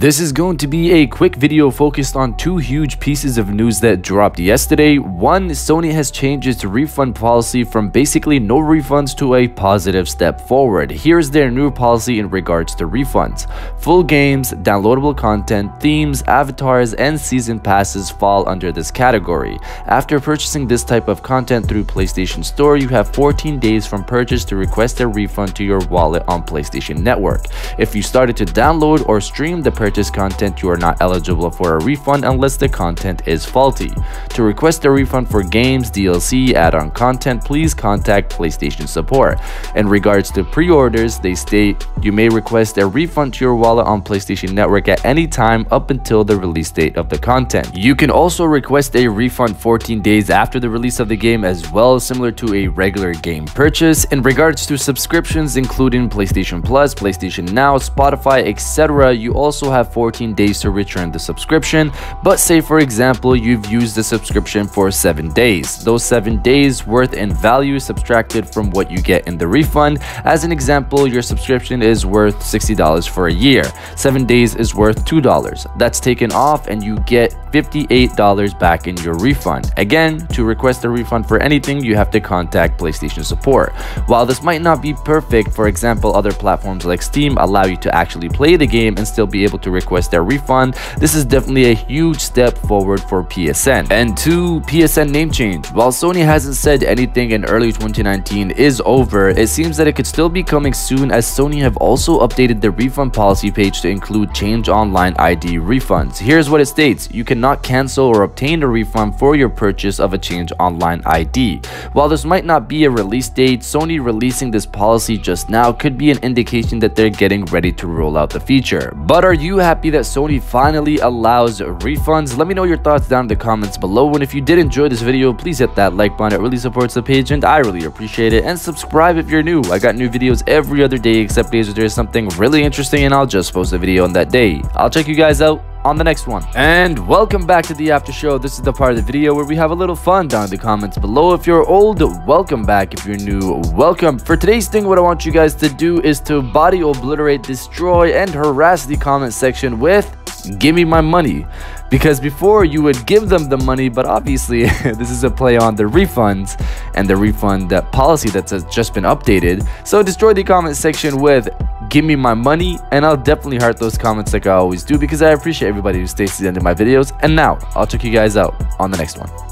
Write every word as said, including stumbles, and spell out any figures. This is going to be a quick video focused on two huge pieces of news that dropped yesterday. One, Sony has changed its refund policy from basically no refunds to a positive step forward. Here's their new policy in regards to refunds. Full games, downloadable content, themes, avatars, and season passes fall under this category. After purchasing this type of content through PlayStation Store, you have fourteen days from purchase to request a refund to your wallet on PlayStation Network. If you started to download or stream the purchase content, you are not eligible for a refund unless the content is faulty. To request a refund for games, D L C, add-on content, please contact PlayStation support. In regards to pre-orders, they state you may request a refund to your wallet on PlayStation Network at any time up until the release date of the content. You can also request a refund fourteen days after the release of the game as well, similar to a regular game purchase. In regards to subscriptions, including PlayStation Plus, PlayStation Now, Spotify, et cetera, you also have fourteen days to return the subscription, but say for example you've used the subscription for seven days, those seven days worth in value subtracted from what you get in the refund. As an example, your subscription is worth sixty dollars for a year, seven days is worth two dollars. That's taken off and you get fifty-eight dollars back in your refund. Again, to request a refund for anything, you have to contact PlayStation support. While this might not be perfect, for example other platforms like Steam allow you to actually play the game and still be able to request their refund, this is definitely a huge step forward for P S N. And two, P S N name change. While Sony hasn't said anything in early twenty nineteen is over, it seems that it could still be coming soon, as Sony have also updated the refund policy page to include Change Online I D refunds. Here's what it states: you cannot cancel or obtain a refund for your purchase of a Change Online I D. While this might not be a release date, Sony releasing this policy just now could be an indication that they're getting ready to roll out the feature. But are you happy that Sony finally allows refunds? Let me know your thoughts down in the comments below, and if you did enjoy this video, please hit that like button. It really supports the page and I really appreciate it. And subscribe if you're new. I got new videos every other day except days where there's something really interesting and I'll just post a video on that day. I'll check you guys out on the next one. And welcome back to the after show. This is the part of the video where we have a little fun down in the comments below. If you're old, welcome back. If you're new, welcome. For today's thing, what I want you guys to do is to body obliterate, destroy, and harass the comment section with "give me my money," because before you would give them the money, but obviously this is a play on the refunds and the refund that policy that has just been updated. So destroy the comment section with "give me my money," and I'll definitely heart those comments like I always do, because I appreciate everybody who stays to the end of my videos. And now I'll check you guys out on the next one.